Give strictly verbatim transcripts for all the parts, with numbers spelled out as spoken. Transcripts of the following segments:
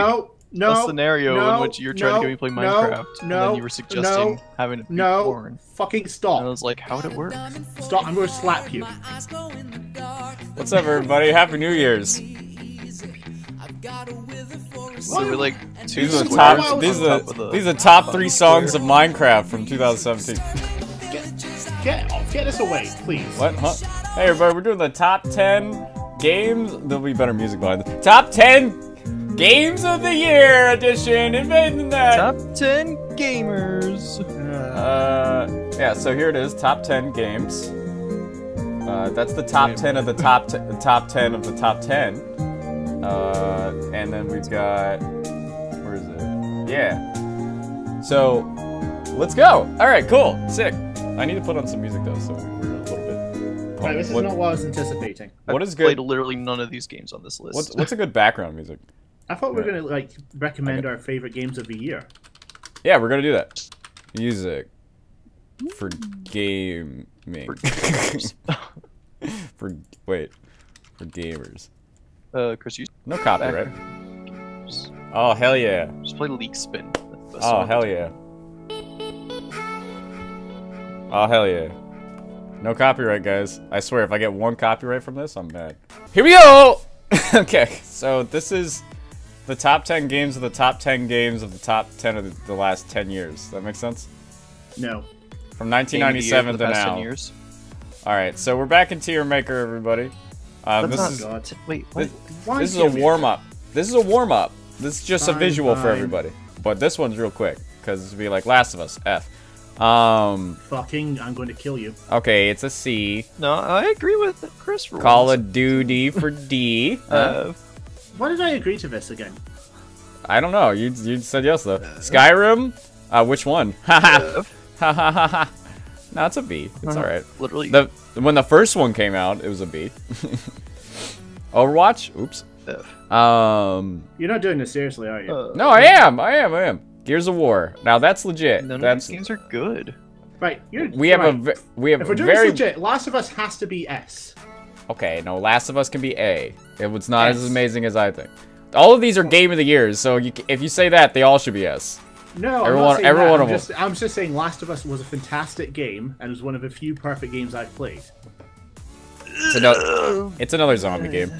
No, no, a scenario no, in which you're trying no, to get me play Minecraft, no, and then you were suggesting no, having it be no, porn. Fucking stop. And I was like, how would it work? Stop, I'm gonna slap you. What's up, everybody? Happy New Year's. So we're like two these, are top, these, are, the, these are top three songs of Minecraft from two thousand seventeen. Get, get, off, get us away, please. What? Huh? Hey, everybody, we're doing the top ten games. There'll be better music behind it. Top ten Games of the Year edition, Invade the Net. Top ten gamers. Uh, yeah. So here it is, top ten games. Uh, that's the top ten of the top t the top ten of the top ten. Uh, and then we've got, where is it? Yeah. So, let's go. All right, cool, sick. I need to put on some music though, so we're a little bit. Right, this is what, not what I was anticipating. What is good? I've played literally none of these games on this list. What's, what's a good background music? I thought we were yeah. gonna like recommend okay. our favorite games of the year. Yeah, we're gonna do that. Music for gaming. For gamers. for wait, for gamers. Uh, Chris, you no copyright. Oh hell yeah! Just play Leak Spin. Oh hell yeah! Oh hell yeah! No copyright, guys. I swear, if I get one copyright from this, I'm mad. Here we go. Okay, so this is the top ten games of the top ten games of the top ten of the, the last ten years. Does that make sense? No. From nineteen ninety-seven to now. ten years. All right, so we're back in Tier Maker, everybody. Um, this is God. Wait. This, why this is a warm up. This is a warm up. This is just fine, a visual fine. for everybody. But this one's real quick because it'll be like Last of Us F. Um. Fucking, I'm going to kill you. Okay, it's a C. No, I agree with Chris. For Call once. of Duty for D. uh, Why did I agree to this again? I don't know. You you said yes though. Uh, Skyrim. Uh, which one? Ha ha. No, it's a B. It's uh, all right. Literally. The when the first one came out, it was a B. Overwatch. Oops. F. Um. You're not doing this seriously, are you? Uh, no, I am. I am. I am. Gears of War. Now that's legit. None that's... of these games are good. Right. You're, we have right. a we have if we're doing very this legit. Last of Us has to be S. Okay, no, Last of Us can be A. It was not S. as amazing as I think. All of these are Game of the Years, so you, if you say that, they all should be S. No, everyone, I'm, everyone I'm, just, I'm just saying Last of Us was a fantastic game, and it was one of the few perfect games I've played. It's another, it's another zombie game.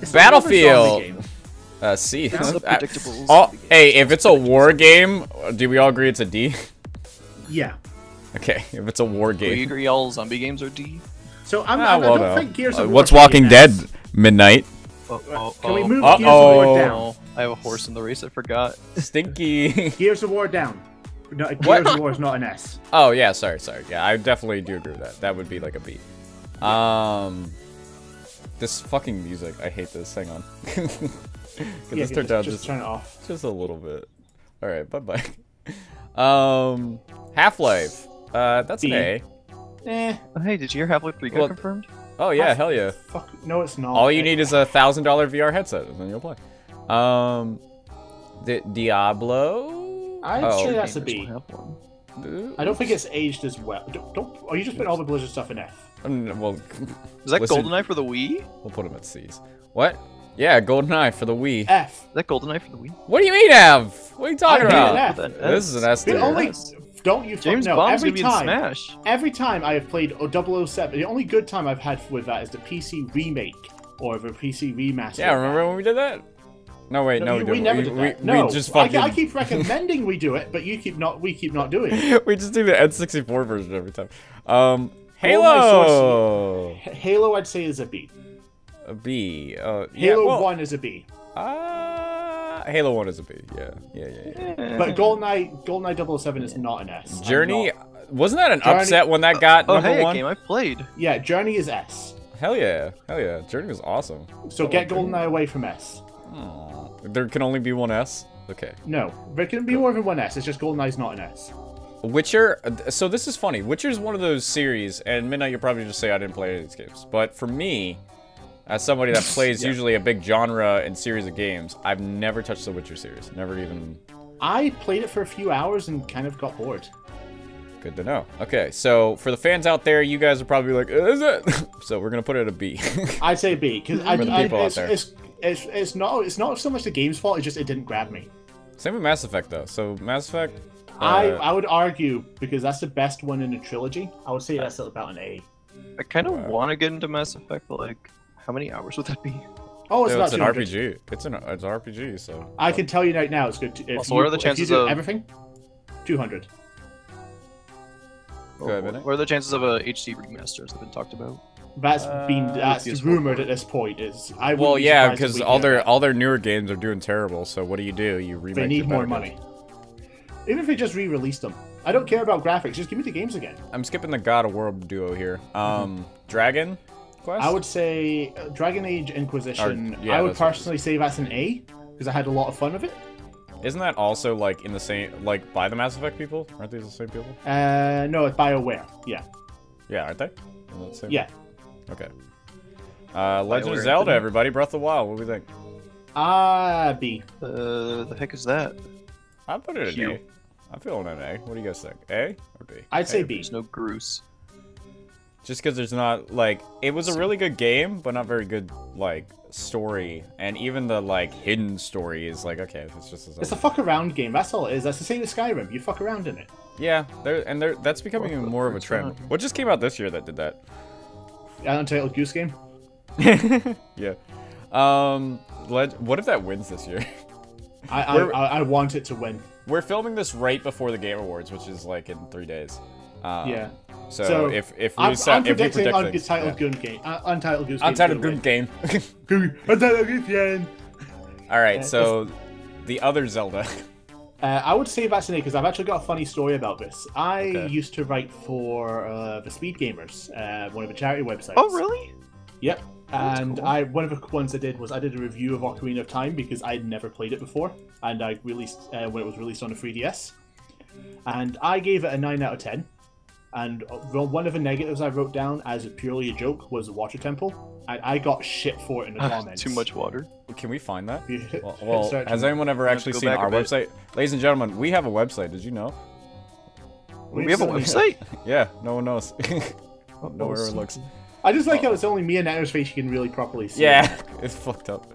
It's Battlefield! Zombie game. Uh, C. I, all, hey, if it's a war game, do we all agree it's a D? Yeah. Okay, if it's a war game. Do we agree all zombie games are D? So I'm, ah, I'm, well, I don't no. think Gears of uh, War. What's Walking Dead? Midnight. Uh -oh, Can we move uh -oh. Gears of War down? I have a horse in the race. I forgot. Stinky. Gears of War down. No, Gears what? of War is not an S. Oh yeah, sorry, sorry. Yeah, I definitely do agree with that. That would be like a B. Um, this fucking music. I hate this. Hang on. Can yeah, this turn down? Just, just turn it off. Just a little bit. All right, bye bye. Um, Half-Life. Uh, that's B. an A. Eh. Hey, did you hear Half-Life three got well, confirmed? Oh yeah, Half hell yeah. Fuck, no, it's not. All you need is a thousand dollar V R headset, and then you'll play. Um, Di Diablo. I'd oh, say that's a B. I don't think it's aged as well. Don't. don't oh, you just put all the Blizzard stuff in F. Um, well, is that listen, GoldenEye for the Wii? We'll put them at C's. What? Yeah, GoldenEye for the Wii. F. Is that GoldenEye for the Wii? What do you mean F? What are you talking I about? An F. This is an S. The only. Don't you James know, Bond's every time, Smash. every time I have played double oh seven, the only good time I've had with that is the P C remake, or the P C remaster. Yeah, remember when we did that? No, wait, no, no we, we, we never we, did that. We, no, we just fucking... I, I keep recommending we do it, but you keep not. we keep not doing it. We just do the N sixty-four version every time. Um, Halo! Halo, I'd say, is a B. A B. Uh, Halo yeah, well, one is a B. Ah. Uh... Halo one is a B, yeah. Yeah, yeah, yeah. yeah. But GoldenEye, GoldenEye double oh seven is not an S. Journey, not... wasn't that an Journey... upset when that got uh, number oh, hey, one? Game I played. Yeah, Journey is S. Hell yeah, hell yeah. Journey was awesome. So get GoldenEye away from S. Aww. There can only be one S? Okay. No, there can be more than one S, it's just GoldenEye's not an S. Witcher, so this is funny. Witcher's one of those series, and Midnight, you'll probably just say I didn't play any of these games. But for me, as somebody that plays yeah. usually a big genre and series of games, I've never touched the Witcher series. Never even... I played it for a few hours and kind of got bored. Good to know. Okay, so for the fans out there, you guys are probably like, is it? So we're going to put it at a B. I'd say B, because I, I, it's, it's, It's it's not it's not so much the game's fault. It's just it didn't grab me. Same with Mass Effect though. So Mass Effect. Uh, I I would argue because that's the best one in the trilogy. I would say that's about an A. I kind of wow. want to get into Mass Effect, but like, how many hours would that be? Oh, it's, no, it's an R P G. It's an it's an R P G. So I can tell you right now, it's good. To, if also, you, what are the chances of everything? Two hundred. Oh, what are the chances of a H D remaster that's been talked about? That's uh, been that's rumored at this point. Is I well, yeah, because all their it. all their newer games are doing terrible. So what do you do? You remake. They need more money. Games. Even if they just re-release them, I don't care about graphics. Just give me the games again. I'm skipping the God of War duo here. Um, Dragon Quest. I would say Dragon Age Inquisition. Or, yeah, I would personally say that's an A because I had a lot of fun with it. Isn't that also like in the same like by the Mass Effect people? Aren't these the same people? Uh, no, it's BioWare. Yeah. Yeah, aren't they? The yeah. Okay. Uh, Legend of Zelda, everybody. Breath of the Wild. What do we think? Ah, uh, B. Uh, the heck is that? I put it in A. I'm feeling an A. What do you guys think? A or B? I'd say B. There's no Groose. Just because there's not, like, it was a really good game, but not very good, like, story. And even the, like, hidden story is like, okay, it's just a... It's a fuck-around game. That's all it is. That's the same as Skyrim. You fuck around in it. Yeah, there, and there, that's becoming more of a trend. What just came out this year that did that? Untitled Goose Game? Yeah. Um, what if that wins this year? I, I, I want it to win. We're filming this right before the Game Awards, which is like in three days. Um, yeah. So, so if if we I'm, set, I'm if predicting we predict Untitled Goose Game, uh, Untitled Goose Game, Untitled Goose Game, Untitled Goose Game. All right. Uh, so the other Zelda. Uh, I would say that's an A because I've actually got a funny story about this. I okay. used to write for uh, the Speed Gamers, uh, one of the charity websites. Oh, really? Yep. And cool. I one of the ones I did was I did a review of Ocarina of Time because I'd never played it before, and I released uh, when it was released on the three D S, and I gave it a nine out of ten. And one of the negatives I wrote down as purely a joke was the water temple, and I got shit for it in the comments. Too much water. Can we find that? Well, well has anyone ever actually seen our website? Ladies and gentlemen, we have a website. Did you know? We, we have a website? Yeah, no one knows. No where it looks. I just like uh, how it's only me and Nano's face you can really properly see. Yeah, it's fucked up.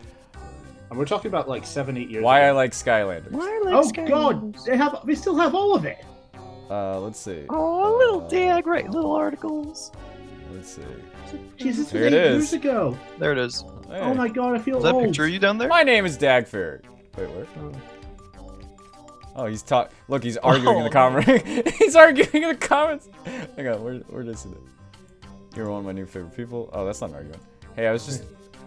And we're talking about like seven, eight years Why ago. I like Skylanders. Why I like oh, Skylanders. God, they have, they still have all of it. Uh, let's see. Oh, a little uh, dag, right? Little articles. Let's see. Jesus, there it is. Years ago. There it is. Hey. Oh my God, I feel is old. Is that picture of you down there? My name is Dag Ferry. Wait, where? Oh, oh he's talk. Look, he's arguing oh, in the comments. He's arguing in the comments. Hang on, where, where did I see that? You're one of my new favorite people. Oh, that's not an argument. Hey, I was just,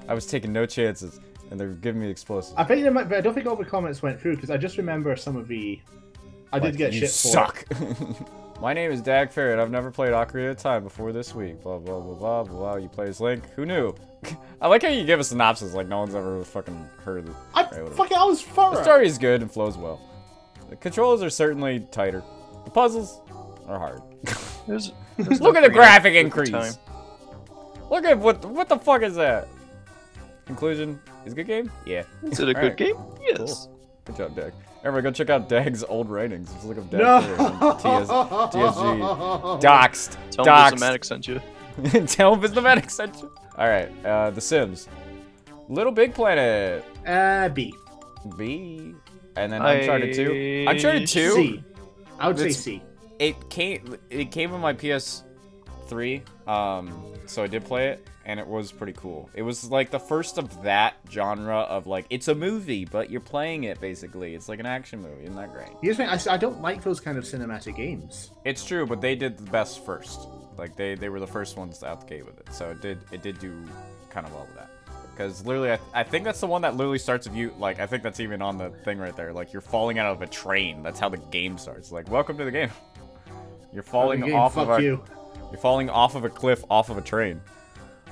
I was taking no chances, and they're giving me explosives. I think there might, but I don't think all the comments went through because I just remember some of the. I like, did get you shit suck. For it. My name is Dag Ferret. I've never played Ocarina of Time before this week. Blah blah blah blah blah. You play as Link. Who knew? I like how you give a synopsis like no one's ever fucking heard of it. I right, fucking I was far. The story is good and flows well. The controls are certainly tighter. The puzzles are hard. There's, there's look at the graphic increase. Time. Look at what what the fuck is that? Conclusion is a good game. Yeah. Is it a good right. game? Yes. Cool. Good job, Dag. Everybody, go check out Dag's old writings. Just look up Dag. No! T S G. Doxed. Tell Doxed. him Vismatic sent you. Tell him Vismatic sent you. All right. Uh, the Sims. Little Big Planet. Uh, B. B. And then I... Uncharted two. Uncharted two. C. I would it's, say C. It came. It came on my P S three. Um, so I did play it, and it was pretty cool. It was like the first of that genre of like it's a movie, but you're playing it basically. It's like an action movie. Isn't that great? Here's the thing. I, I don't like those kind of cinematic games. It's true, but they did the best first. Like they they were the first ones out the gate with it. So it did it did do kind of well with that. Because literally, I, th I think that's the one that literally starts with you. Like, I think that's even on the thing right there. Like, you're falling out of a train. That's how the game starts. Like, welcome to the game. You're falling game, off of a, you. You're falling off of a cliff, off of a train.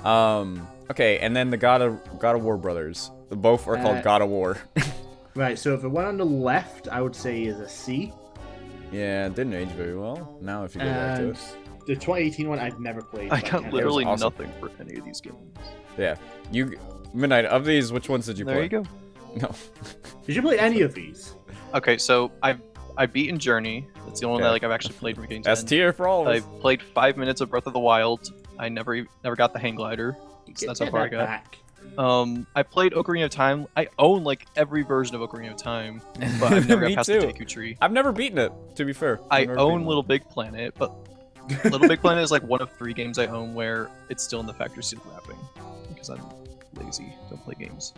Um. Okay, and then the God of God of War brothers. The both are uh, called God of War. Right. So if the one on the left, I would say is a C. Yeah, it didn't age very well. Now, if you go and back to it. The twenty eighteen one I've never played. I got literally awesome. nothing for any of these games. Yeah. You. Midnight, of these, which ones did you there play? There you go. No. Did you play any of these? Okay, so I've I've beaten Journey. That's the only okay. one that like I've actually played from beginning to end. S tier for all of us. I played five minutes of Breath of the Wild. I never never got the hang glider. So that's how far that I got. Back. Um, I played Ocarina of Time. I own like every version of Ocarina of Time, but I've never got past too. the Deku Tree. I've never beaten it, to be fair. I own Little Big Planet, but Little Big Planet is like one of three games I own where it's still in the factory seal wrapping because I'm lazy, don't play games.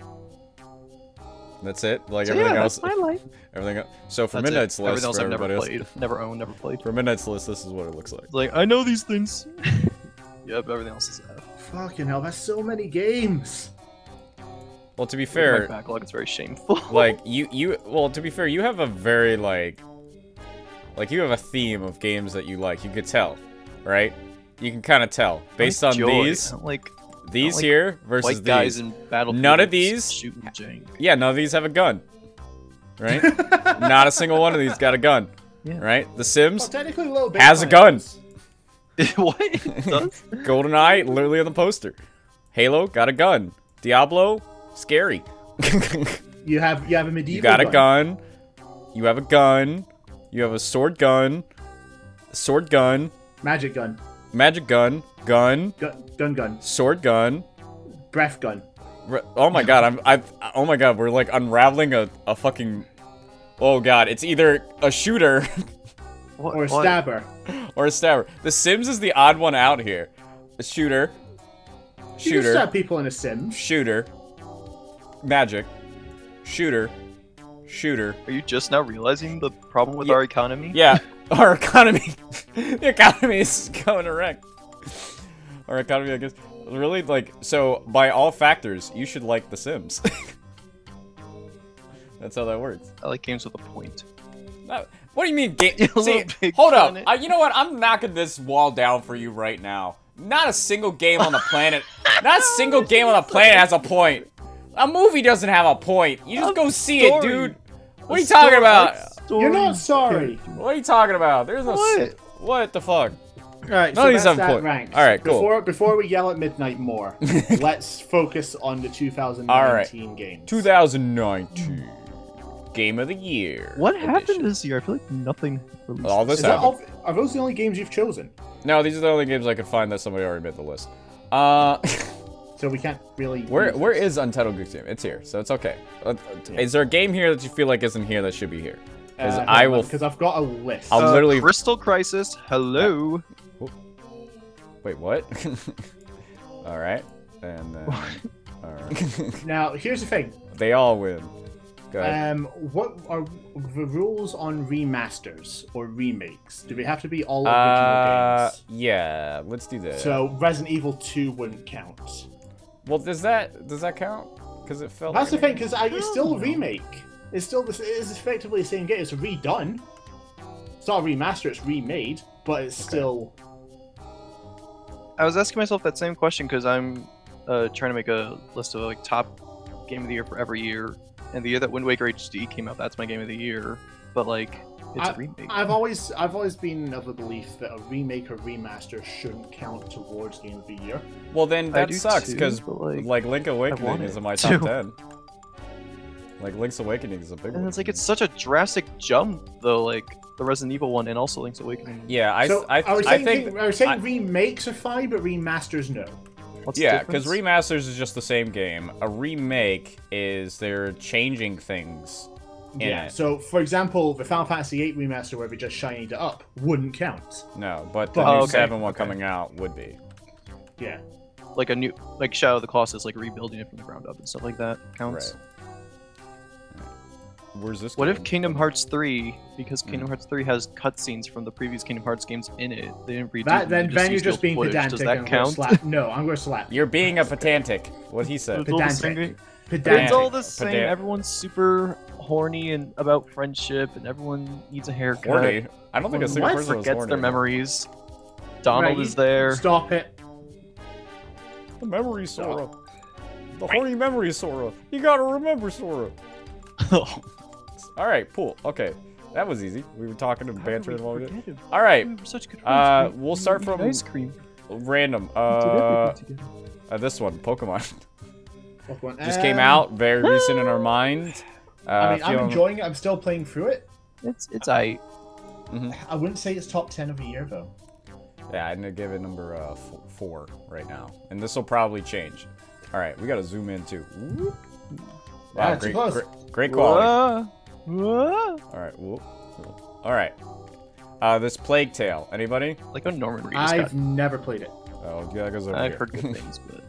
That's it. Like so everything yeah, else. That's my life. Everything else. So for that's Midnight's it. list, everything else I've never played, else. never owned, never played. For Midnight's list, this is what it looks like. It's like I know these things. Yep, everything else is F. Fucking hell, that's so many games. Well, to be fair, my backlog is very shameful. Like you, you. Well, to be fair, you have a very like, like you have a theme of games that you like. You could tell, right? You can kind of tell based like on joy. these. Like. These like here versus these. Guys in none of these. Shooting jank. Yeah, none of these have a gun, right? Not a single one of these got a gun, yeah. right? The Sims well, has a gun. What? Does? GoldenEye, literally on the poster. Halo got a gun. Diablo, scary. you have you have a medieval. You got gun. a gun. You have a gun. You have a sword gun. Sword gun. Magic gun. Magic gun. Gun. Gun. Gun gun. Sword gun. Breath gun. Re oh my god, I'm I've oh my god, we're like unraveling a, a fucking Oh god, it's either a shooter what, or a what? stabber. Or a stabber. The Sims is the odd one out here. A shooter. Shooter. You can stab people in a Sim. Shooter. Magic. Shooter. Shooter. Are you just now realizing the problem with yeah. our economy? Yeah. Our economy. The economy is going to wreck. Our economy, I guess. Really, like, so by all factors, you should like The Sims. That's how that works. I like games with a point. Not, what do you mean game? See, hold up. Uh, you know what? I'm knocking this wall down for you right now. Not a single game on the planet. Not a single game on the planet has a point. A movie doesn't have a point. You just go see it, dude. What are you talking about? You're not sorry. What are you talking about? There's no. What, what the fuck? Alright, so that's that ranks. Alright, cool. Before, before we yell at midnight more, let's focus on the two thousand nineteen right. games. two thousand nineteen. Game of the Year. What edition. happened this year? I feel like nothing released. All this happened. All, are those the only games you've chosen? No, these are the only games I could find that somebody already made the list. Uh... so we can't really... Where Where this. is Untitled Goose Game? It's here, so it's okay. Uh, yeah. Is there a game here that you feel like isn't here that should be here? Because uh, I will... Because I've got a list. I'll uh, literally... Crystal Crisis, hello. Yeah. Wait, what? all right, and then, all right. Now here's the thing. They all win. Go ahead. Um, what are the rules on remasters or remakes? Do they have to be all original uh, games? Yeah, let's do that. So Resident Evil two wouldn't count. Well, does that does that count? Because it felt. That's like the thing, because it's still a remake. It's still this. It's effectively the same game. It's redone. It's not a remaster. It's remade, but it's okay. still. I was asking myself that same question because I'm uh, trying to make a list of like top game of the year for every year, and the year that Wind Waker H D came out, that's my game of the year. But like, it's I, a remake. I've always, I've always been of the belief that a remake or remaster shouldn't count towards game of the year. Well, then that sucks because like, like Link Awakening is in my top too. ten. Like Link's Awakening is a big and one. And it's like it's such a drastic jump though, like. The Resident Evil one and also Link's Awakening. Yeah, I, so, I, I, I saying, think I was saying I, remakes are fine, but remasters no. What's yeah, because remasters is just the same game. A remake is they're changing things. Yeah. It. So for example, the Final Fantasy eight remaster where we just shinied it up wouldn't count. No, but the but, new okay, seven one okay. coming out would be. Yeah. Like a new, like Shadow of the Colossus, like rebuilding it from the ground up and stuff like that counts. Right. Where's this what game? if Kingdom Hearts three, because Kingdom Hearts three has cutscenes from the previous Kingdom Hearts games in it, they didn't redo that, then, then you're just being footage. pedantic. Does that count? Slap. No, I'm going to slap. You're being a pedantic. What he said. Pedantic. Pedantic. It's all the same. Pedantic. Everyone's super horny and about friendship, and everyone needs a haircut. Horny? I don't think everyone a single person forgets horny. their memories. Donald right, is there. Stop it. The memory, Sora. Stop. The horny memory, Sora. You gotta remember, Sora. All right, cool. Okay, that was easy. We were talking and bantering while we did. All right, uh, we'll start from ice cream. Random. Uh, uh, this one, Pokemon. Pokemon just um, came out, very recent in our mind. Uh, I mean, I'm enjoying it. I'm still playing through it. It's it's I. Mm-hmm. I wouldn't say it's top ten of the year though. Yeah, I'm gonna give it number uh, four right now, and this will probably change. All right, we got to zoom in too. Whoop. Wow, yeah, great, great, great quality. Whoa. All right, whoop. All right. Uh, this Plague Tale. Anybody? Like a Norman Reedus. I've got. never played it. Oh, yeah, that goes over I've here. I've heard good things, but.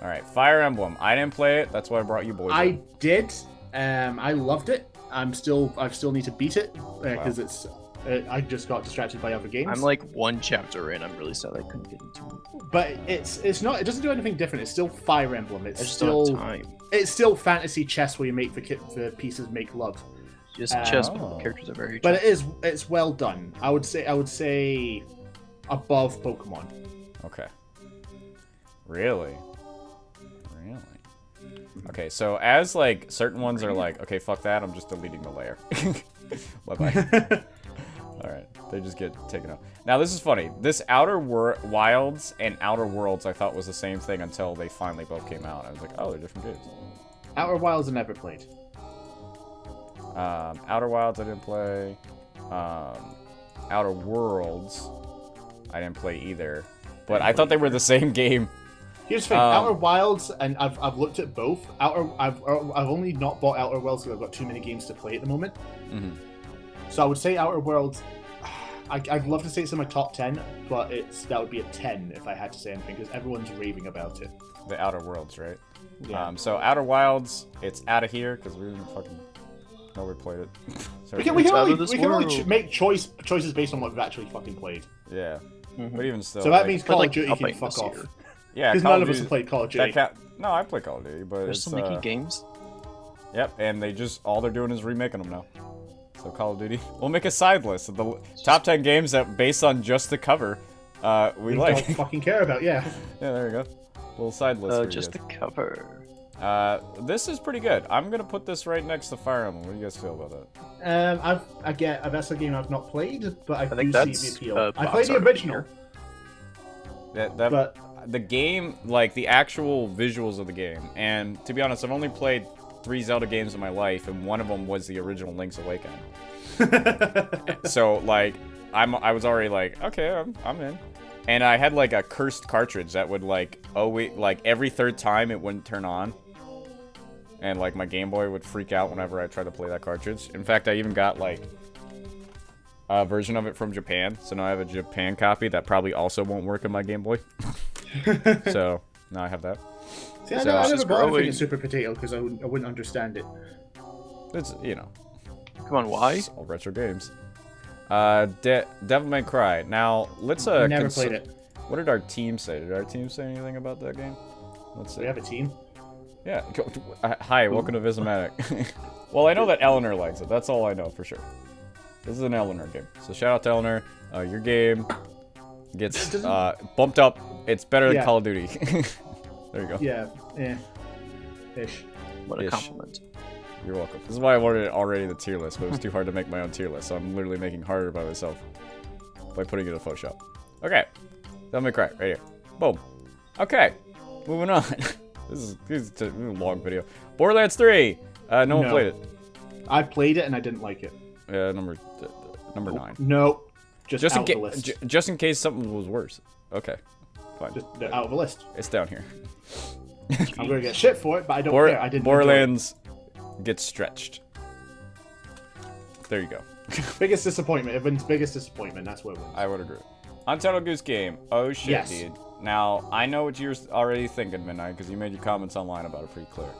All right, Fire Emblem. I didn't play it. That's why I brought you boys. I in. did. Um, I loved it. I'm still. I still need to beat it because uh, wow. it's. Uh, I just got distracted by other games. I'm like one chapter in. I'm really sad I couldn't get into it. But it's it's not. It doesn't do anything different. It's still Fire Emblem. It's I just still. Don't have time. It's still fantasy chess where you make the the pieces make love. Just um, chess, but the characters are very. But it is. It's well done. I would say. I would say, above Pokemon. Okay. Really. Okay, so as like certain ones are like, okay, fuck that, I'm just deleting the layer. Bye bye. All right, they just get taken out. Now this is funny. This Outer Wor Wilds and Outer Worlds I thought was the same thing until they finally both came out. I was like, oh, they're different games. Outer Wilds I never played. Um, Outer Wilds I didn't play. Um, Outer Worlds I didn't play either. But I thought they were the same game. Here's the thing, um, Outer Wilds, and I've, I've looked at both. Outer, I've I've only not bought Outer Worlds because I've got too many games to play at the moment. Mm-hmm. So I would say Outer Worlds, I, I'd love to say it's in my top ten, but it's that would be a ten if I had to say anything, because everyone's raving about it. The Outer Worlds, right? Yeah. Um, so Outer Wilds, it's out of here, because we didn't fucking know we played it. So we can, we can only, we can only ch make choice choices based on what we've actually fucking played. Yeah, mm-hmm. But even still. So that like, means Call of Duty can fuck off. Year. Yeah, because none of us have played Call of Duty. No, I play Call of Duty, but there's so many uh, games. Yep, and they just all they're doing is remaking them now. So Call of Duty, we'll make a side list of the top ten games that, based on just the cover, uh, we, we like. Don't fucking care about, yeah. Yeah, there we go. A little side list. Oh, uh, just the cover. Uh, this is pretty good. I'm gonna put this right next to Fire Emblem. What do you guys feel about that? Um, I've I get uh, that's a game I've not played, but I, I do think see the appeal. Uh, I played the original. That that. But, the game, like the actual visuals of the game, and to be honest, I've only played three Zelda games in my life, and one of them was the original Link's Awakening. So like, I'm I was already like, okay, I'm I'm in, and I had like a cursed cartridge that would like always like every third time it wouldn't turn on, and like my Game Boy would freak out whenever I tried to play that cartridge. In fact, I even got like a version of it from Japan, so now I have a Japan copy that probably also won't work on my Game Boy. So now I have that. See, I, so, I never bought anything in Super Potato because I wouldn't, I wouldn't understand it. It's you know, come on, why? It's all retro games. Uh, De Devil May Cry. Now let's uh. Never played it. What did our team say? Did our team say anything about that game? Let's see. We have a team. Yeah. Hi, ooh. Welcome to Vismatic. Well, I know that Eleanor likes it. That's all I know for sure. This is an Eleanor game. So shout out to Eleanor. Uh, your game gets uh, bumped up. It's better than yeah. Call of Duty. There you go. Yeah, yeah. Ish. What a Ish. compliment. You're welcome. This is why I wanted already the tier list, but it was too hard to make my own tier list, so I'm literally making harder by myself by putting it in Photoshop. Okay. Let me cry right here. Boom. Okay. Moving on. This is, this is a long video. Borderlands three. Uh, no, no one played it. I played it and I didn't like it. Yeah, number uh, number nine. No. Just, just out in the list. Just in case something was worse. Okay. Fine. Just out of the list. It's down here. I'm gonna get shit for it, but I don't Bor care. I didn't. Borderlands gets stretched. There you go. Biggest disappointment. Everyone's biggest disappointment. That's what it was. I would agree. Untitled Goose Game. Oh shit, yes. dude. Now I know what you're already thinking, Midnight, because you made your comments online about it pretty clear.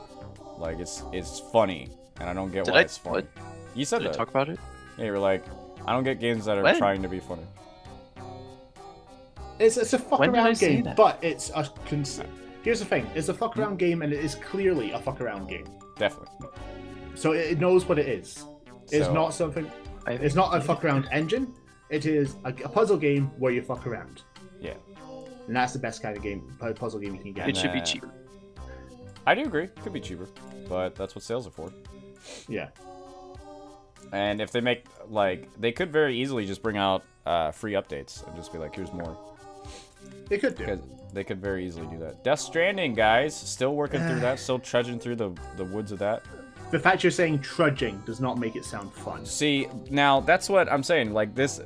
Like it's it's funny, and I don't get Did why I, it's funny. What? You said Did that. I talk about it. Yeah, you were like, I don't get games that are when? trying to be funny. It's, it's a fuck around game, but it's a. Cons Here's the thing: it's a fuck around game, and it is clearly a fuck around game. Definitely. So it knows what it is. It's so, not something. It's not a fuck around engine. It is a, a puzzle game where you fuck around. Yeah. And that's the best kind of game, puzzle game you can get. It should be cheaper. I do agree. It could be cheaper, but that's what sales are for. Yeah. And if they make like, they could very easily just bring out uh, free updates and just be like, "Here's more." They could do. They could very easily do that. Death Stranding, guys, still working through that, still trudging through the the woods of that. The fact you're saying trudging does not make it sound fun. See, now that's what I'm saying. Like this,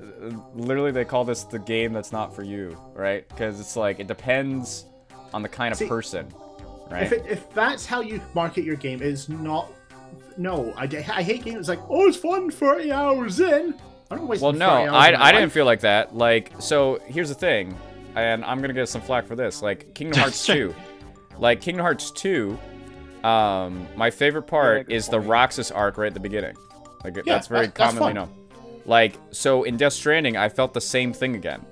literally, they call this the game that's not for you, right? Because it's like it depends on the kind of See, person. right? If, it, if that's how you market your game, it's not. No, I, I hate games like, oh, it's fun thirty hours in. I don't waste well, no, hours I, I life. didn't feel like that. Like, so here's the thing, and I'm gonna get some flack for this. Like Kingdom Hearts two, like Kingdom Hearts two. Um, my favorite part is point. the Roxas arc right at the beginning. Like yeah, that's very that's, that's commonly fun. known. Like, so in Death Stranding, I felt the same thing again.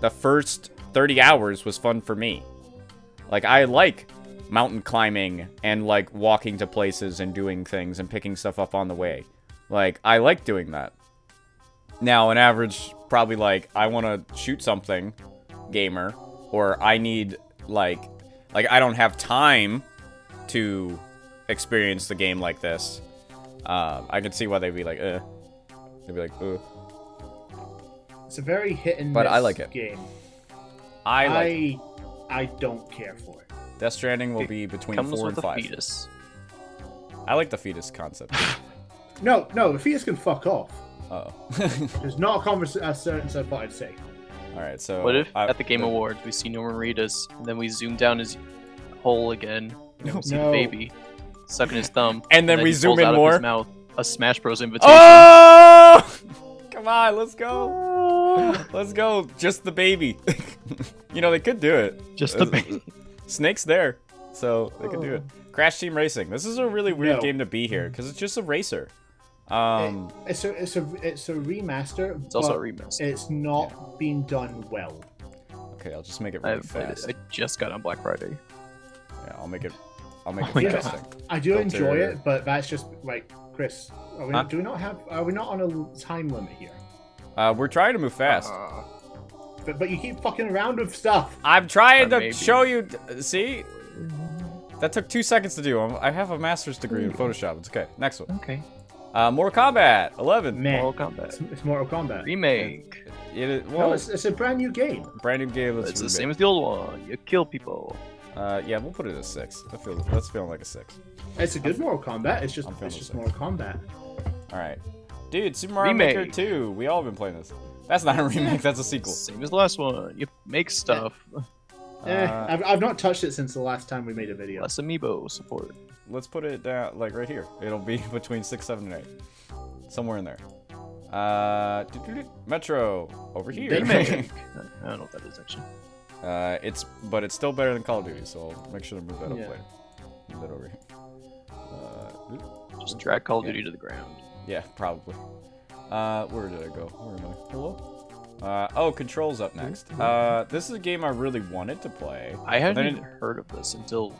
The first thirty hours was fun for me. Like, I like mountain climbing and, like, walking to places and doing things and picking stuff up on the way. Like, I like doing that. Now, an average, probably, like, I want to shoot something gamer, or I need, like, like, I don't have time to experience the game like this. Uh, I could see why they'd be like, eh. They'd be like, ooh. It's a very hit and miss but I like it. game. I like I, it. I don't care for it. Death Stranding will it be between four and five. Fetus. I like the fetus concept. no, no, the fetus can fuck off. Uh oh. There's not a conversation a certain so far I'd say. Alright, so what if I, at the Game uh, Awards we see Norman Reedus and then we zoom down his hole again and we see no. the baby sucking his thumb. and, then and then we he zoom in out more of his mouth. A Smash Bros invitation. Oh! Come on, let's go. Let's go. Just the baby. You know, they could do it. Just the baby. Snake's there, so they could do it. Crash Team Racing. This is a really weird no. game to be here, because it's just a racer. Um, it, it's, a, it's, a, it's a remaster. It's also a remaster. It's not yeah. being done well. Okay, I'll just make it really I, fast. I, I just got on Black Friday. Yeah, I'll make it, I'll make oh it interesting. I, I do Filter. enjoy it, but that's just like... Chris, are we, huh? do we not have? Are we not on a time limit here? Uh, we're trying to move fast. Uh, but, but you keep fucking around with stuff. I'm trying or to maybe. show you. See, that took two seconds to do. I'm, I have a master's degree in Photoshop. It's okay. Next one. Okay. Uh, Mortal Kombat eleven. Man. Mortal Kombat. It's, it's Mortal Kombat remake. It, it, it, well, no, it's, it's a brand new game. Brand new game. It's the same as the old one. You kill people. Uh, yeah, we'll put it at a six. That feels, that's feeling like a six. It's a good Mortal Kombat. It's just, it's just Mortal Kombat. All right, dude. Super Mario remake. Maker two. We all been playing this. That's not a remake. That's a sequel. Same as the last one. You make stuff. Eh, uh, I've, I've not touched it since the last time we made a video. Less amiibo support. Let's put it down, like right here. It'll be between six, seven, and eight, somewhere in there. Uh, doo -doo -doo. Metro over here. Remake. I don't know what that is actually. Uh, it's, but it's still better than Call of Duty, so I'll make sure to move that yeah. up later. Move that over here. Uh, Just drag Call of Duty yeah. to the ground. Yeah, probably. Uh, where did I go? Where am I? Hello? Uh, oh, Control's up next. Uh, this is a game I really wanted to play. I hadn't even heard of this until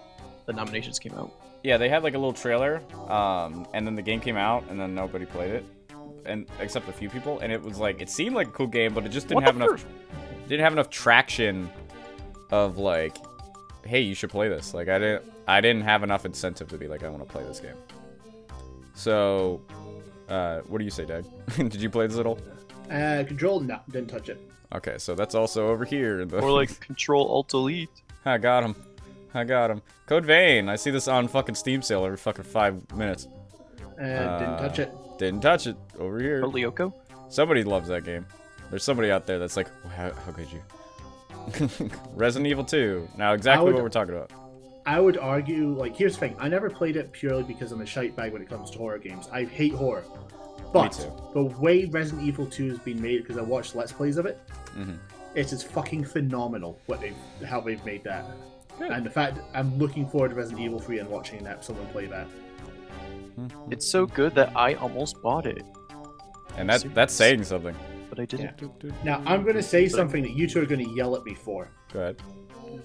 the nominations came out. Yeah, they had like a little trailer, um, and then the game came out, and then nobody played it, and except a few people, and it was like, it seemed like a cool game, but it just didn't have enough, didn't have enough traction. Of like, hey, you should play this. Like I didn't, I didn't have enough incentive to be like, I want to play this game. So, uh, what do you say, Doug? Did you play this at all? Uh, Control, no, didn't touch it. Okay, so that's also over here. In the... Or like Control Alt Delete. I got him. I got him. Code Vein. I see this on fucking Steam sale every fucking five minutes. Uh, uh, didn't touch it. Didn't touch it. Over here. Or Lyoko. Somebody loves that game. There's somebody out there that's like, how, how could you? Resident Evil two. Now exactly would, what we're talking about. I would argue, like, here's the thing. I never played it purely because I'm a shite bag when it comes to horror games. I hate horror. But the way Resident Evil two has been made, because I watched Let's Plays of it, mm-hmm. it is fucking phenomenal what they, how they've made that. Good. And the fact I'm looking forward to Resident Evil three and watching that someone play that. It's so good that I almost bought it. And that Seriously. that's saying something. But I didn't. Yeah. Now I'm gonna say something that you two are gonna yell at me for. Go ahead.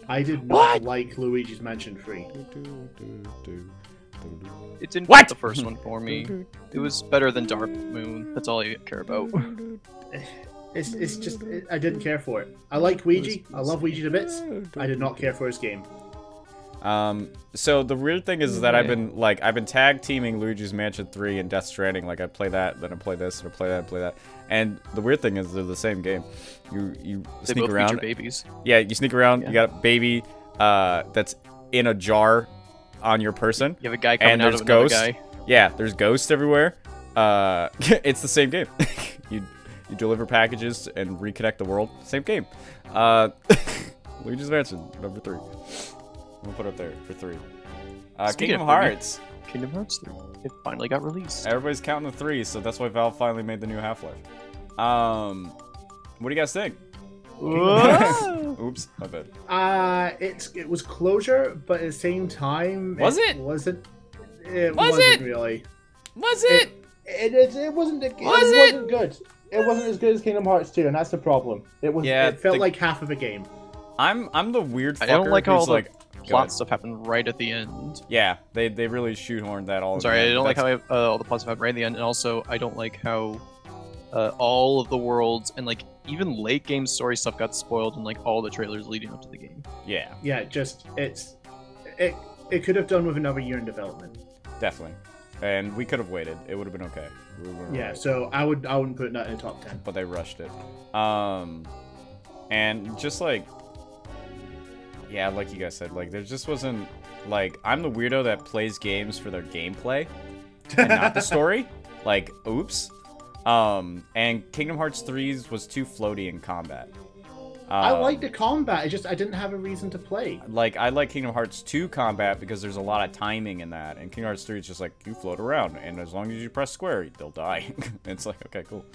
I did not what? like Luigi's Mansion three. It didn't what? the first one for me. It was better than Dark Moon. That's all I care about. It's it's just it, I didn't care for it. I like Ouija. I love Ouija to bits. I did not care for his game. Um. So the weird thing is that I've been like I've been tag teaming Luigi's Mansion three and Death Stranding. Like I play that, then I play this, and I play that, and play that. And the weird thing is they're the same game. You you they sneak both around. Babies. Yeah, you sneak around. Yeah. You got a baby uh, that's in a jar on your person. You have a guy coming and out of another ghosts. guy. Yeah, there's ghosts everywhere. Uh, it's the same game. you you deliver packages and reconnect the world. Same game. Uh, Luigi's Mansion number three. I'm gonna put it up there for three. Uh, Kingdom Hearts. Kingdom Hearts three. It finally got released. Everybody's counting the threes, so that's why Valve finally made the new Half-Life. Um, what do you guys think? Oops, my bad. Uh, it's it was closure, but at the same time, was it? it wasn't. It was wasn't it? really. Was it? It it, it, it wasn't. It, was it wasn't it? good. It wasn't as good as Kingdom Hearts two, and that's the problem. It was. Yeah, it felt the, like half of a game. I'm I'm the weird. Fucker I don't like how all like the plot stuff happened right at the end. Yeah, they they really shoehorned that all. I'm sorry, I don't that's... like how uh, all the plot stuff happened right at the end, and also I don't like how uh, all of the worlds and like even late game story stuff got spoiled in like all the trailers leading up to the game. Yeah. Yeah, just it's it it could have done with another year in development. Definitely. And we could have waited. It would have been okay. We yeah, right. so I would I wouldn't put it in the top ten. But they rushed it. Um and just like yeah, like you guys said, like there just wasn't like I'm the weirdo that plays games for their gameplay and not the story. Like, oops. Um and Kingdom Hearts three's was too floaty in combat. Um, I like the combat. It's just I didn't have a reason to play. Like, I like Kingdom Hearts two combat because there's a lot of timing in that. And Kingdom Hearts three is just like, you float around. And as long as you press square, they'll die. It's like, okay, cool.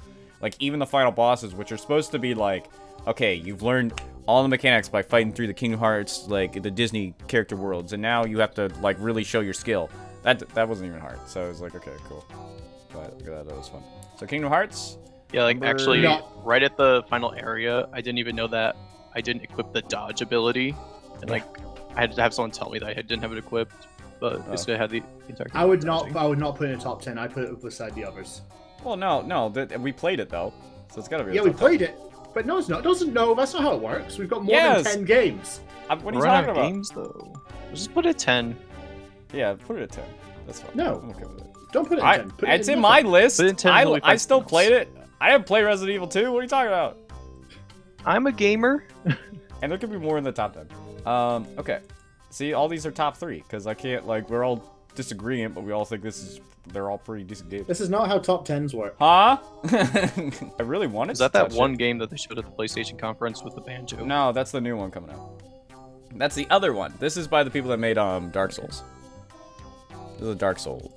Like, even the final bosses, which are supposed to be like, okay, you've learned all the mechanics by fighting through the Kingdom Hearts, like, the Disney character worlds. And now you have to, like, really show your skill. That that wasn't even hard. So I was like, okay, cool. But that was fun. So Kingdom Hearts... Yeah, like, actually, right at the final area, I didn't even know that I didn't equip the dodge ability. And, like, I had to have someone tell me that I didn't have it equipped, but basically I had the entire I would not, I would not put it in the top ten. I put it beside the others. Well, no, no. Th we played it, though. So it's gotta be Yeah, we played it. But no, it's not. It doesn't, no, that's not how it works. We've got more yes. than ten games. I'm, what are you talking about? games, though. Let's just put it at ten. Yeah, put it at ten. That's fine. No. I'm okay with it. Don't put it at ten. Put I, it it's in, in my list. Put it in ten I, I still else. played it. I haven't played Resident Evil two. What are you talking about? I'm a gamer. And there could be more in the top ten. Um, okay. See, all these are top three because I can't, like, we're all disagreeing, but we all think this is, they're all pretty decent games. This is not how top tens work. Huh? I really wanted to. Is that that one it. game that they showed at the PlayStation conference with the banjo? No, that's the new one coming out. That's the other one. This is by the people that made um Dark Souls. This is a Dark Souls.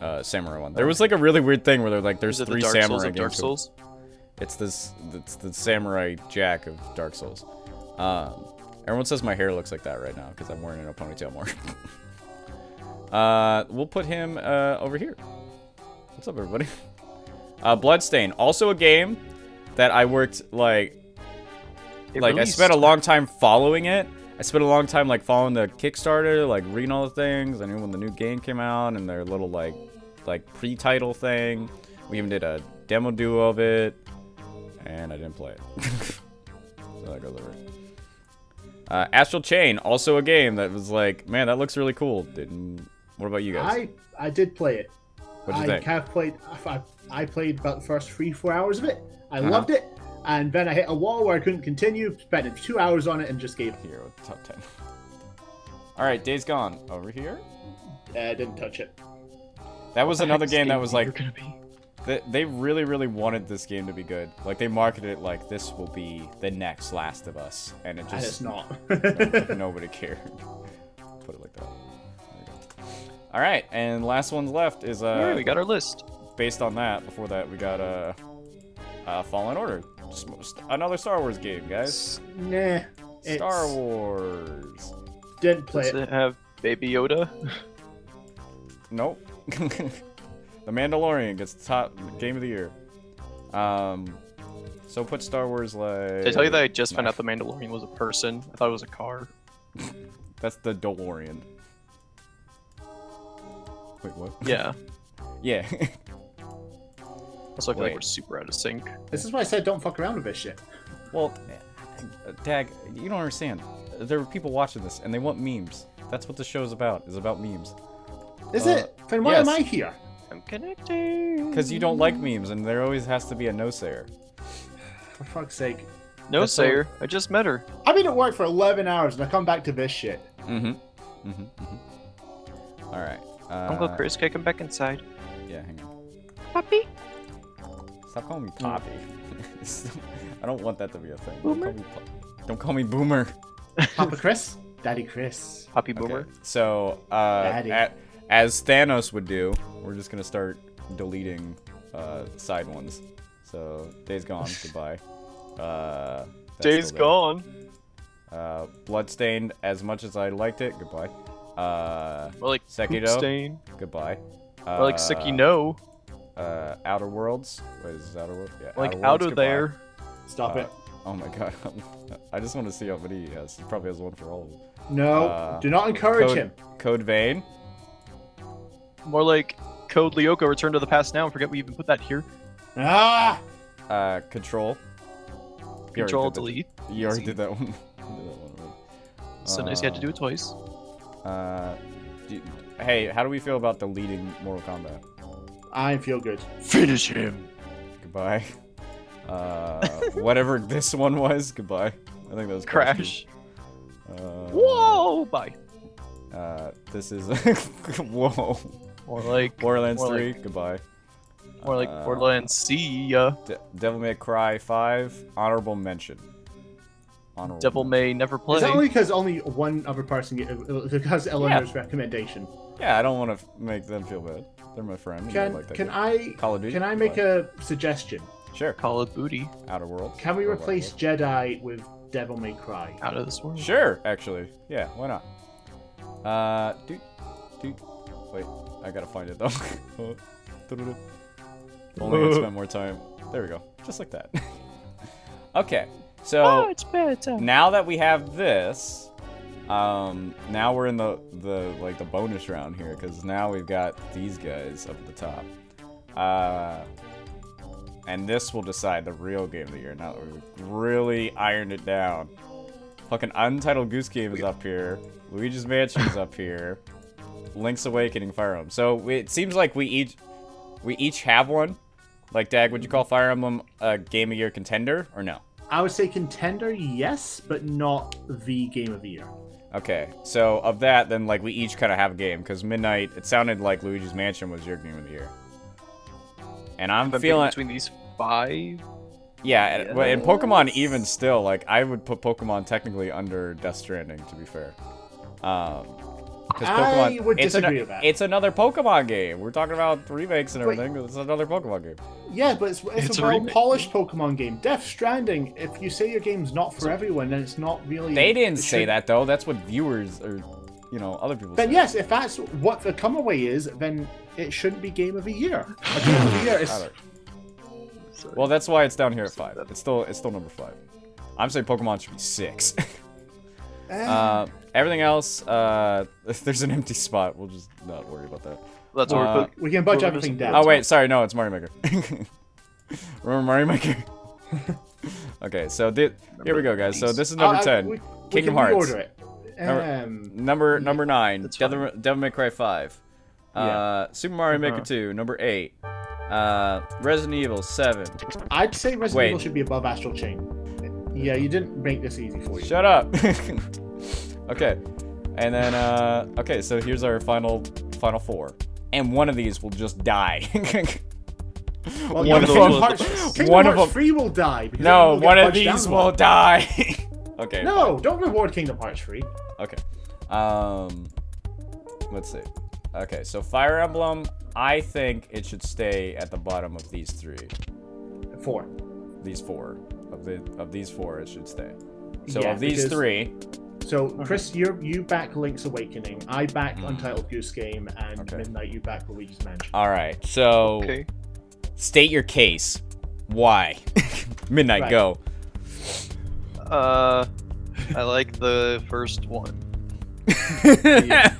Uh, samurai one. There was like a really weird thing where they're like, there's three the samurai games. Dark Souls? It's this, it's the samurai jack of Dark Souls. Um, everyone says my hair looks like that right now because I'm wearing it in a ponytail more. uh, we'll put him uh, over here. What's up, everybody? Uh, Bloodstain, also a game that I worked like, it like released. I spent a long time following it. I spent a long time like following the Kickstarter, like reading all the things. I knew when the new game came out and their little like like pre-title thing. We even did a demo duo of it, and I didn't play it. So that goes over. Uh, Astral Chain, also a game that was like, man, that looks really cool. Didn't. What about you guys? I I did play it. What'd you I think? have played. I, I played about the first three four hours of it. I uh-huh. loved it. And then I hit a wall where I couldn't continue, spent two hours on it, and just gave here with top ten. All right, Days Gone over here. I uh, didn't touch it. That was another game that was like they, they really, really wanted this game to be good. Like they marketed it like this will be the next Last of Us, and it just it's not. Nobody cared. Put it like that. All right, and last one left is uh. Yeah, we got our list. Based on that, before that we got uh, uh Fallen Order. Another Star Wars game, guys. Nah. Star Wars. Didn't play it. Does it have Baby Yoda? Nope. The Mandalorian gets the top game of the year. Um, so put Star Wars like... Did I tell you that I just nah. found out the Mandalorian was a person? I thought it was a car. That's the DeLorean. Wait, what? Yeah. Yeah. Also, I feel like we're super out of sync. This is why I said don't fuck around with this shit. Well, Dag, you don't understand. There were people watching this, and they want memes. That's what the show's about, is about memes. Is uh, it? Then why yes. am I here? I'm connecting. Because you don't like memes, and there always has to be a no-sayer. For fuck's sake. No-sayer? I just met her. I've been at work for eleven hours, and I come back to this shit. Mm-hmm. Mm-hmm. Mm-hmm. All right. Uh, Uncle Chris, can I come back inside? Yeah, hang on. Puppy? Stop calling me Poppy. Mm. I don't want that to be a thing. Don't call me, don't call me Boomer. Papa Chris? Daddy Chris. Puppy Boomer. Okay. So, uh, at, as Thanos would do, we're just gonna start deleting uh, side ones. So, Days Gone, goodbye. Uh, Days Gone. Uh, Bloodstained, as much as I liked it, goodbye. Uh, well, like Sekiro, goodbye. Uh, well, like Sekiro. Uh, Outer Worlds. Wait, is this Outer Worlds? Yeah. Like Outer, Worlds, outer there. Stop uh, it. Oh my god. I just want to see how many he has. He probably has one for all of them. No, uh, do not encourage code, him. Code Vein. More like Code Lyoko, Return to the Past Now. Forget we even put that here. Ah! Uh, Control. Control, delete. You already did that one. So nice you had to do it twice. Uh, do, hey, how do we feel about deleting Mortal Kombat? I feel good. Finish him! Goodbye. Uh, whatever this one was, goodbye. I think that was Crash. Uh, whoa! Bye. Uh, this is... whoa. Or like... Borderlands more three, like, goodbye. Or like uh, Borderlands, see ya. De Devil May Cry five, honorable mention. Honorable Devil mention. May never play. It's only because only one other person... Get, because Eleanor's yeah. recommendation. Yeah, I don't want to make them feel bad. They're my friend. Can, like that can I... Call of Duty? Can I make goodbye. a suggestion? Sure. Call of Duty. Outer Worlds. Can we replace Jedi with Devil May Cry? Out of this world? Sure, actually. Yeah, why not? Uh, dude, dude. Wait, I gotta find it though. Only I spent more time. There we go. Just like that. Okay, so oh, it's better. Now that we have this, um, now we're in the the like the bonus round here because now we've got these guys up at the top. Uh. And this will decide the real game of the year. Now that we've really ironed it down. Fucking Untitled Goose Game is up here. Luigi's Mansion is up here. Link's Awakening, Fire Emblem. So we, it seems like we each we each have one. Like, Dag, would you call Fire Emblem a game of year contender or no? I would say contender, yes, but not the game of the year. Okay, so of that, then like we each kind of have a game because Midnight. It sounded like Luigi's Mansion was your game of the year. And I'm feeling between these five. Yeah, yes. And Pokemon even still, like I would put Pokemon technically under Death Stranding, to be fair. Um, Pokemon, I would disagree with that. It's another Pokemon game. We're talking about remakes and everything. But it's another Pokemon game. Yeah, but it's, it's, it's a, a well-polished Pokemon game. Death Stranding. If you say your game's not for everyone, then it's not really. They didn't say that though. That's what viewers or you know other people. Then say. Yes, if that's what the come away is, then. It shouldn't be game of the year. A game of the year is... Well, that's why it's down here at five. It's still it's still number five. I'm saying Pokemon should be six. uh, everything else, uh, if there's an empty spot, we'll just not worry about that. That's what uh, we can bunch everything down. Oh wait, sorry, no, it's Mario Maker. Remember Mario Maker? Okay, so th here we go, guys. So this is number uh, ten, I, we, Kingdom we Hearts. It. Um, number number, number nine, Devil, Devil May Cry five. Yeah. Uh, Super Mario Maker uh-huh. two, number eight. Uh, Resident Evil seven. I'd say Resident Wait. Evil should be above Astral Chain. Yeah, you didn't make this easy for you. Shut up. Okay, and then uh, okay, so here's our final final four, and one of these will just die. Well, one of them, one of them, three will die. No, one of these will die. Okay. No, fine. Don't reward Kingdom Hearts three. Okay. Um, let's see. Okay, so Fire Emblem, I think it should stay at the bottom of these three. Four. These four. Of the of these four, it should stay. So yeah, of these because, three... So, okay. Chris, you you back Link's Awakening, I back Untitled Goose Game, and okay. Midnight, you back Luigi's Mansion. Alright, so... Okay. State your case. Why? Midnight, right. Go. Uh, I like the first one. Yeah.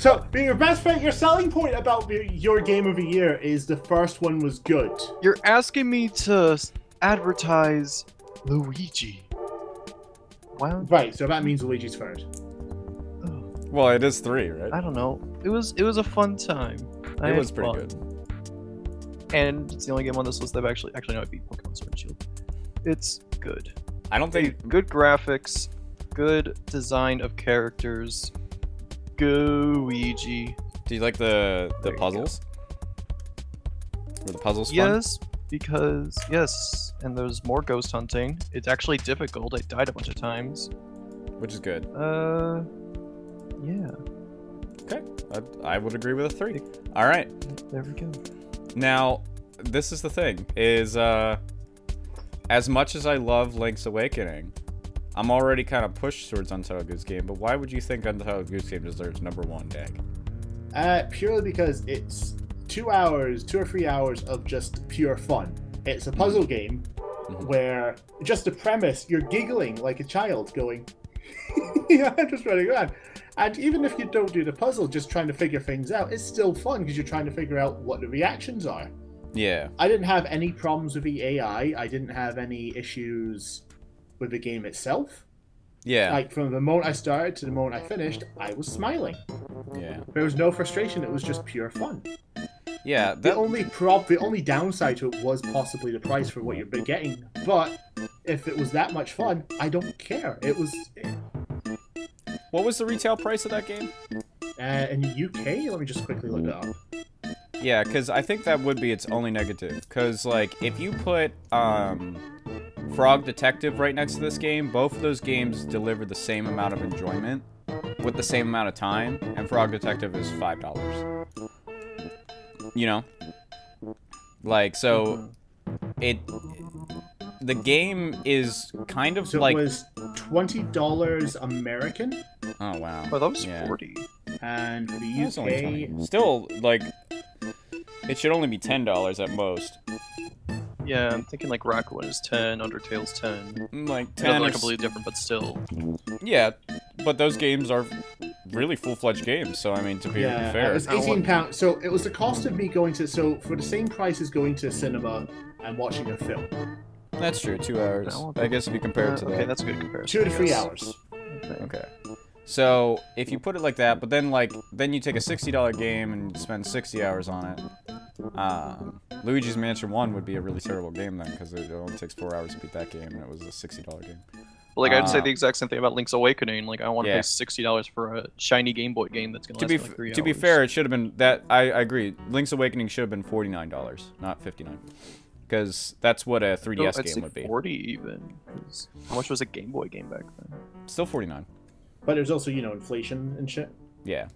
So, your best friend, your selling point about your game of the year is the first one was good. You're asking me to advertise Luigi. Wow. Right, so that means Luigi's third. Oh. Well, it is three, right? I don't know. It was it was a fun time. I it was pretty fun. good. And it's the only game on this list that I've actually actually no, I beat Pokemon Sword and Shield. It's good. I don't think good, good graphics, good design of characters. Gooigi. Do you like the the puzzles? Were the puzzles fun? Yes, because yes, and there's more ghost hunting. It's actually difficult. I died a bunch of times. which is good. Uh, yeah. Okay, I, I would agree with a three. All right. There we go. Now, this is the thing: is uh, as much as I love Link's Awakening, I'm already kind of pushed towards Untitled Goose Game. But why would you think Untitled Goose Game deserves number one, Dag? Uh, purely because it's two hours, two or three hours of just pure fun. It's a puzzle mm-hmm. game mm-hmm. where just the premise, you're giggling like a child, going, "Yeah, I'm just running around." And even if you don't do the puzzle, just trying to figure things out, it's still fun because you're trying to figure out what the reactions are. Yeah. I didn't have any problems with the A I. I didn't have any issues with the game itself. Yeah. Like, from the moment I started to the moment I finished, I was smiling. Yeah. There was no frustration. It was just pure fun. Yeah. That... The only prop, the only downside to it was possibly the price for what you're getting. But if it was that much fun, I don't care. It was... What was the retail price of that game? Uh, in the U K? Let me just quickly look it up. Yeah, because I think that would be its only negative. Because, like, if you put um, Frog Detective right next to this game, both of those games deliver the same amount of enjoyment with the same amount of time, and Frog Detective is five dollars. You know? Like, so... It... The game is kind of so like... So it was twenty dollars American. Oh, wow. Oh, that was yeah. forty. And the U K... Only still, like, it should only be ten dollars at most. Yeah, I'm thinking, like, Rockwood is ten, Undertale's ten. Like, ten are... They're completely different, but still. Yeah, but those games are really full-fledged games, so, I mean, to be yeah, fair... Yeah, it was eighteen pounds. So it was the cost of me going to... So for the same price as going to a cinema and watching a film. That's true, two hours. I guess if you compare it to that. Okay, that's a good comparison. Two to three hours. Okay. So, if you put it like that, but then, like, then you take a sixty dollar game and spend sixty hours on it. Um, Luigi's Mansion one would be a really terrible game then, because it only takes four hours to beat that game, and it was a sixty dollar game. Well, like, I'd um, say the exact same thing about Link's Awakening. Like, I want to yeah. pay sixty dollars for a shiny Game Boy game that's going to last like three hours. To be fair, it should have been, that, I, I agree, Link's Awakening should have been forty-nine dollars, not fifty-nine dollars. Because that's what a three D S no, game would be. forty even. How much was a Game Boy game back then? Still forty-nine. But there's also, you know, inflation and shit. Yeah.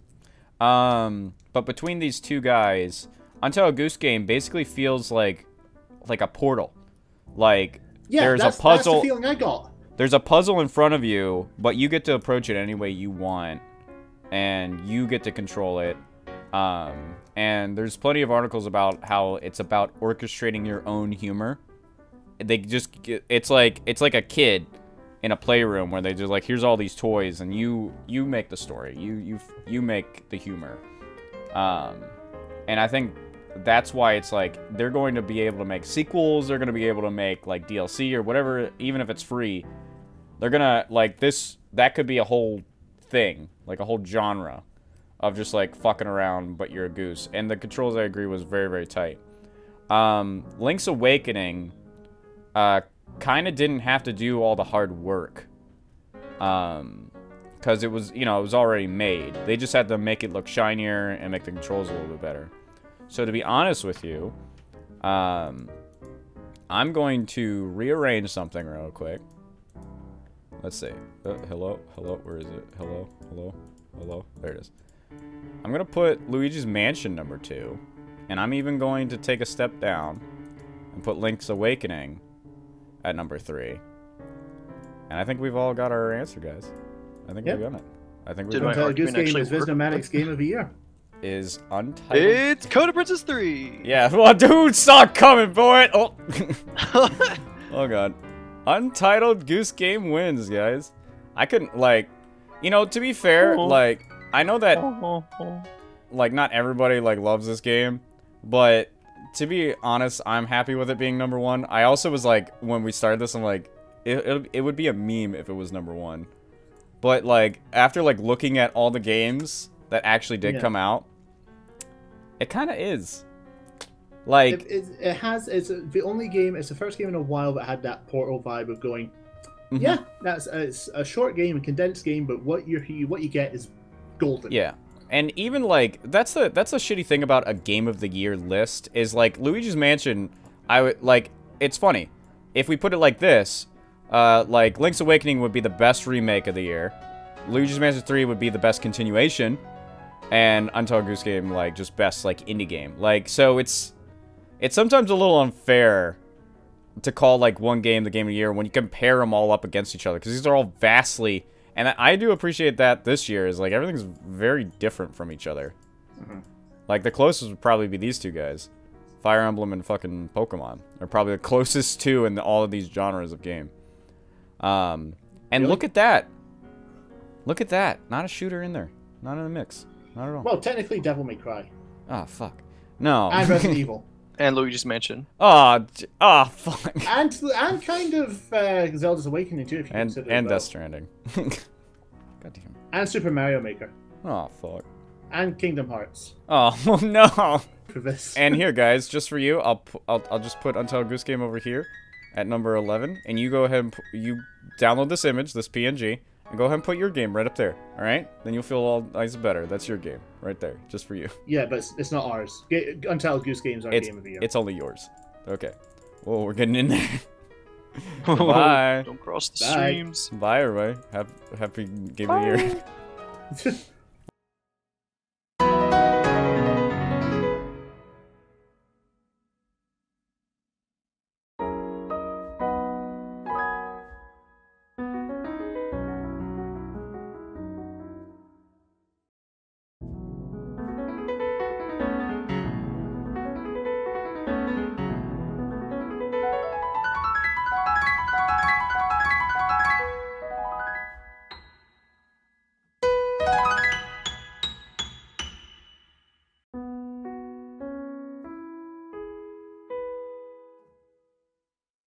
Um, but between these two guys, Untitled Goose Game basically feels like like a portal. Like, yeah, there's that's, a puzzle. That's the feeling I got. There's a puzzle in front of you, but you get to approach it any way you want, and you get to control it. Um, and there's plenty of articles about how it's about orchestrating your own humor. They just, it's like, it's like a kid in a playroom where they just like, here's all these toys and you, you make the story. You, you, you make the humor. Um, and I think that's why it's like, they're going to be able to make sequels. They're going to be able to make like D L C or whatever, even if it's free, they're going to like this, that could be a whole thing, like a whole genre. Of just like fucking around, but you're a goose. And the controls, I agree, was very, very tight. Um, Link's Awakening uh, kind of didn't have to do all the hard work. Um, because it was, you know, it was already made. They just had to make it look shinier and make the controls a little bit better. So to be honest with you, um, I'm going to rearrange something real quick. Let's see. Uh, hello? Hello? Where is it? Hello? Hello? Hello? There it is. I'm going to put Luigi's Mansion number two, and I'm even going to take a step down and put Link's Awakening at number three. And I think we've all got our answer, guys. I think yep. we've got it. I think we've got it. Untitled Goose Game is Visnomatic's Game of the Year. Is Untitled... It's Coda Princess three! Yeah, well, dude, saw it coming, boy! Oh. Oh, God. Untitled Goose Game wins, guys. I couldn't, like... You know, to be fair, oh. like... I know that, like, not everybody, like, loves this game, but to be honest, I'm happy with it being number one. I also was like, when we started this, I'm like, it, it, it would be a meme if it was number one. But, like, after, like, looking at all the games that actually did yeah. come out, it kind of is. Like... It, it, it has, it's the only game, it's the first game in a while that had that Portal vibe of going, mm-hmm. yeah, that's a, it's a short game, a condensed game, but what you're, what you get is... golden. Yeah, and even like that's the that's the shitty thing about a Game of the Year list is like Luigi's Mansion. I would like it's funny if we put it like this. Uh, like, Link's Awakening would be the best remake of the year. Luigi's Mansion three would be the best continuation. And Untitled Goose Game, like, just best, like, indie game. Like, so it's... It's sometimes a little unfair to call, like, one game the game of the year when you compare them all up against each other. Because these are all vastly... And I do appreciate that this year is, like, everything's very different from each other. Mm-hmm. Like, the closest would probably be these two guys. Fire Emblem and fucking Pokemon. They're probably the closest two in all of these genres of game. Um, and really? Look at that. Look at that. Not a shooter in there. Not in the mix. Not at all. Well, technically Devil May Cry. Oh, fuck. No. And Resident Evil. And Luigi's Mansion. Oh, oh, fuck. And, and kind of uh, Zelda's Awakening, too, if you and, consider and it. And Death Stranding. God damn. And Super Mario Maker. Oh, fuck. And Kingdom Hearts. Oh, well, no. For this. And here, guys, just for you, I'll, pu I'll, I'll just put Untitled Goose Game over here at number eleven. And you go ahead and p you download this image, this P N G, and go ahead and put your game right up there. All right? Then you'll feel all nice and better. That's your game right there, just for you. Yeah, but it's, it's not ours. G Untitled Goose Game's our it's, game of the year. It's only yours. Okay. Whoa, we're getting in there. Bye. Don't cross the Bye. Streams. Bye, everybody. Have, happy game Bye. Of the year.